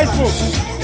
Facebook.